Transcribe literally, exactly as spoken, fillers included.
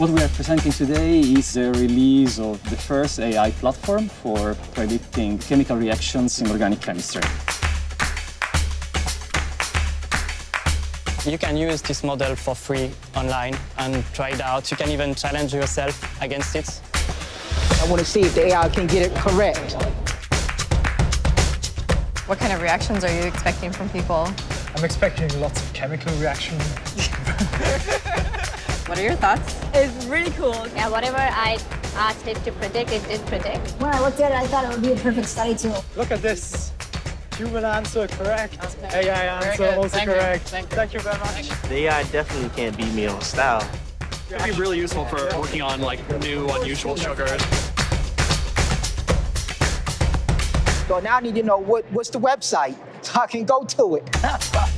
What we are presenting today is the release of the first A I platform for predicting chemical reactions in organic chemistry. You can use this model for free online and try it out. You can even challenge yourself against it. I want to see if the A I can get it correct. What kind of reactions are you expecting from people? I'm expecting lots of chemical reactions. What are your thoughts? It's really cool. Yeah, whatever I asked it to predict, it did predict. When I looked at it, I thought it would be a perfect study tool. Look at this. Human answer correct. Okay. A I answer also Thank correct. You. Thank, you. Thank you very much. The A I definitely can't beat me on style. It'd be really useful for working on like new, unusual sugars. So now I need to know what, what's the website so I can go to it.